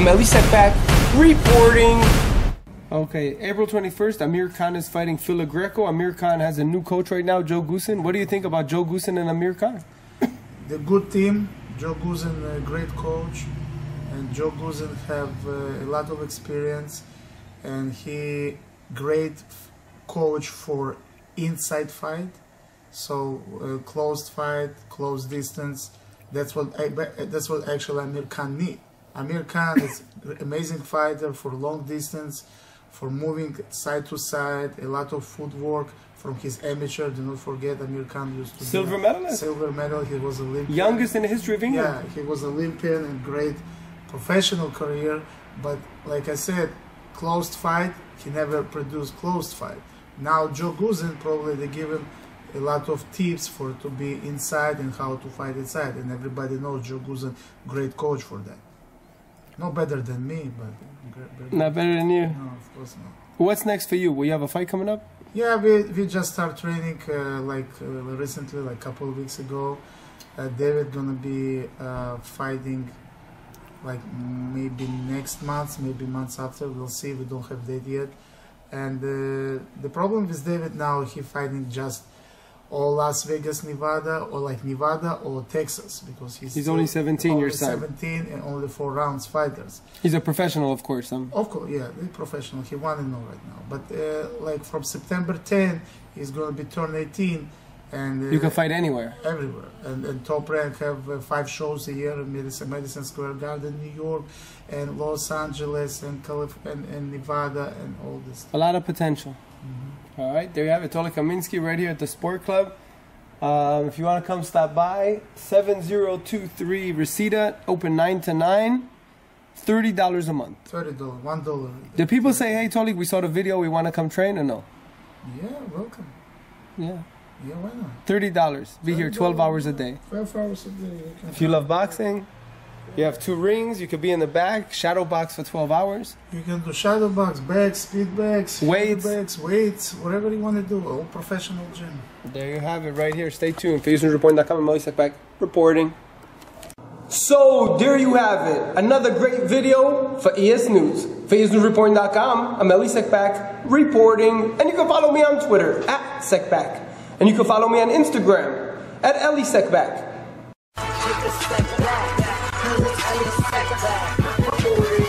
I'm Elie Seckbach reporting. Okay, April 21st, Amir Khan is fighting Phil Greco. Amir Khan has a new coach right now, Joe Goossen. What do you think about Joe Goossen and Amir Khan? The good team. Joe Goossen, a great coach, and Joe Goossen have a lot of experience, and he great coach for inside fight. So closed fight, close distance. That's what actually Amir Khan need. Amir Khan is an amazing fighter for long distance, for moving side to side, a lot of footwork from his amateur. Do not forget, Amir Khan used to silver medalist. Silver medal. He was Olympian. Youngest in the history of England. Yeah, he was Olympian and great professional career. But like I said, closed fight. He never produced closed fight. Now Joe Goossen probably they give him a lot of tips for to be inside and how to fight inside. And everybody knows Joe Goossen, great coach for that. Not better than me, but... Not better than you? No, of course not. What's next for you? Will you have a fight coming up? Yeah, we just start training recently, like a couple of weeks ago. David gonna be fighting like maybe next month, maybe months after. We'll see, we don't have date yet. And the problem with David now, he fighting just or Las Vegas, Nevada, or like Nevada or Texas, because he's only 17 years old. 17 and only 4 rounds fighters. He's a professional, of course. Of course, yeah, he's professional. He won and all right now. But like from September 10, he's going to be turn 18, and you can fight anywhere. Everywhere, and Top Rank have 5 shows a year in Madison Square Garden, New York, and Los Angeles, and California, and Nevada, and all this. A lot of potential. Mm-hmm. All right, there you have it. Tolik Kaminsky right here at the Sport Club. If you want to come stop by, 7023 Reseda, open 9 to 9, $30 a month. $30, $1. Do people say, hey, Tolik, we saw the video, we want to come train or no? Yeah, welcome. Yeah. Yeah, why not? $30. Be here 12 hours a day. 12 hours a day. If you love boxing, you have 2 rings, you could be in the back, shadow box for 12 hours. You can do shadow box, bags, speed bags, weights, whatever you want to do, all professional gym. There you have it right here. Stay tuned. PhaseNewsReporting.com and Elie Seckbach reporting. So there you have it. Another great video for EsNews. PhaseNewsReporting.com, I'm Elie Seckbach reporting. And you can follow me on Twitter, @Seckbach. And you can follow me on Instagram, @Elie Seckbach. Elie Seckbach.